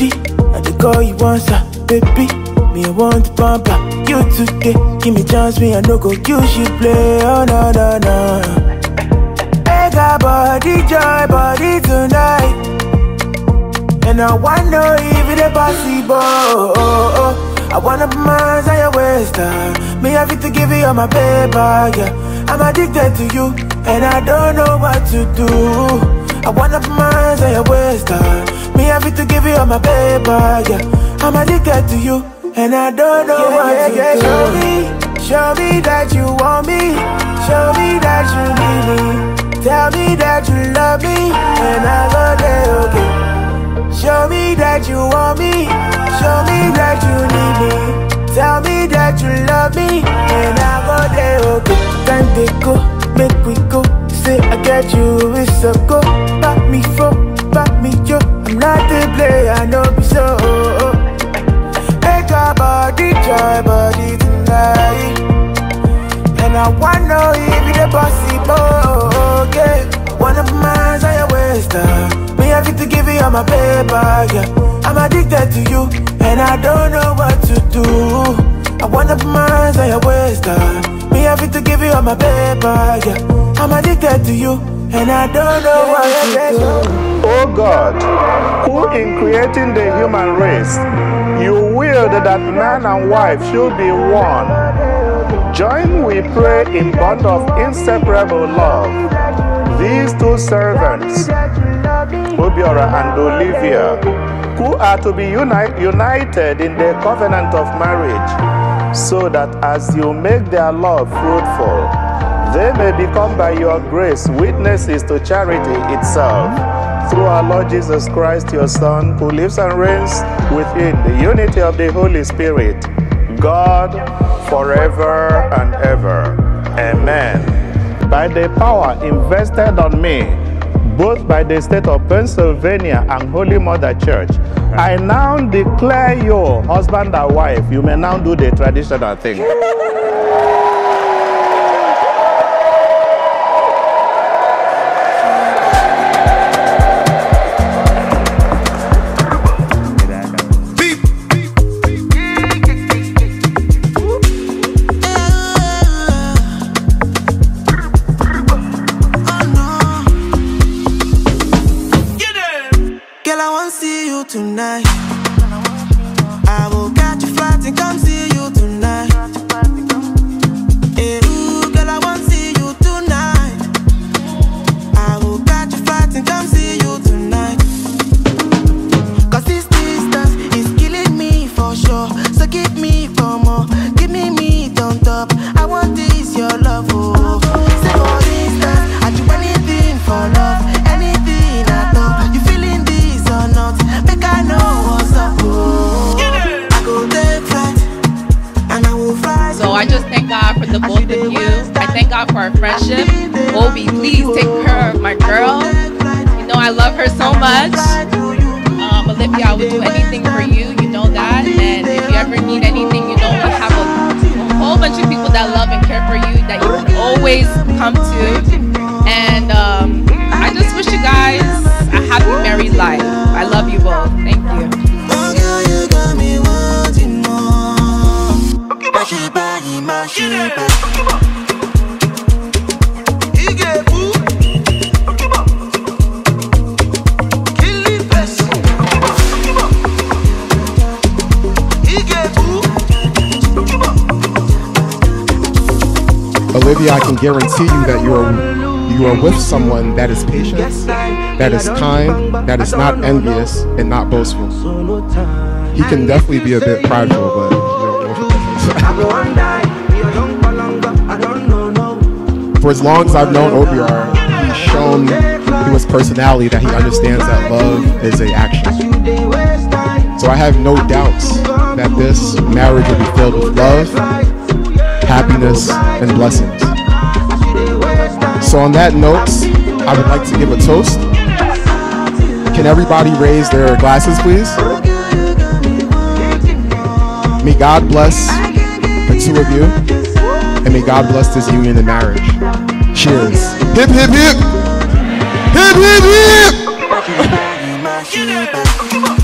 baby. I dey call you once, baby. Me I want to pamper you today. Give me chance, me I no go use you play. Oh no no no. I got body joy, body tonight, and I wanna if it's possible. Oh, oh, oh. I wanna be mine, I your waste time. Me have it to give you all my paper, yeah. I'm addicted to you, and I don't know what to do. I wanna be mine, so you waste time. Me have it to give you all my paper, yeah. I'm addicted to you, and I don't know what to do. Show me that you want me. Show me that you need me. Tell me that you love me, and I go there, okay. Show me that you want me. Show me that you need me. Tell me that you love me, and I go there, okay. Time to go, make we go. Say I get you, it's a go. Back me for, back me yo. I'm not the player, I know me so. Make a body, joy body tonight, and I wanna if it's possible, okay. One of mine's I your waste time. Me have it to give you all my paper, yeah. I'm addicted to you, and I don't know what to do. I wanna be mine, I your waste time. Me have it to give you all my paper, yeah. I'm addicted to you, and I don't know what to do. Oh God, who in creating the human race, you willed that man and wife should be one. Join we pray in bond of inseparable love. These two servants, Obiora and Olivia, who are to be united in the covenant of marriage, so that as you make their love fruitful, they may become by your grace witnesses to charity itself, through our Lord Jesus Christ, your Son, who lives and reigns within the unity of the Holy Spirit, God, forever and ever. Amen. By the power invested on me, both by the state of Pennsylvania and Holy Mother Church, I now declare you husband and wife. You may now do the traditional thing. Tonight, I will catch you flight and come see you tonight. Hey, ooh, girl, I want to see you tonight. I will catch you flight and come see you tonight. Cause this distance is killing me for sure. So give me come on, give me meat on top. I want this, your love, oh. Say for instance, I do anything for love, anything at all. You feeling this or not? I know what's up. I go there flat, and I will fly. So I just thank God for the both of you. I thank God for our friendship. Obi, please take care of my girl. You know I love her so much. Olivia, I would do anything for you. You know that. And if you ever need anything, you know we have a whole bunch of people that love and care for you, that you can always come to. And I just wish you guys a happy, merry life. I love you both. Thank you. Oh girl, you got me wanting more. Mash it, body, mash it, body. Olivia, I can guarantee you that you are with someone that is patient, that is kind, that is not envious, and not boastful. He can definitely be a bit prideful, but for as long as I've known Obiora, he's shown through his personality that he understands that love is an action. So I have no doubts that this marriage will be filled with love, happiness, and blessings. So on that note, I would like to give a toast. Can everybody raise their glasses, please? May God bless the two of you, and may God bless this union and marriage. Cheers. Hip, hip, hip. Hip, hip, hip.